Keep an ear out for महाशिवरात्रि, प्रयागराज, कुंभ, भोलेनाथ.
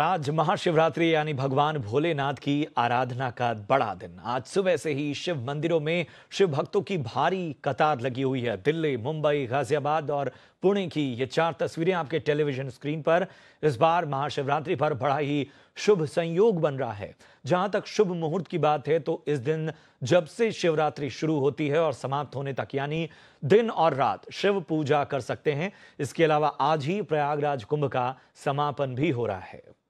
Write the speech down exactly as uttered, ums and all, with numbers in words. आज महाशिवरात्रि यानी भगवान भोलेनाथ की आराधना का बड़ा दिन। आज सुबह से ही शिव मंदिरों में शिव भक्तों की भारी कतार लगी हुई है। दिल्ली, मुंबई, गाजियाबाद और पुणे की ये चार तस्वीरें आपके टेलीविजन स्क्रीन पर। इस बार महाशिवरात्रि पर बड़ा ही शुभ संयोग बन रहा है। जहां तक शुभ मुहूर्त की बात है तो इस दिन जब से शिवरात्रि शुरू होती है और समाप्त होने तक यानी दिन और रात शिव पूजा कर सकते हैं। इसके अलावा आज ही प्रयागराज कुंभ का समापन भी हो रहा है।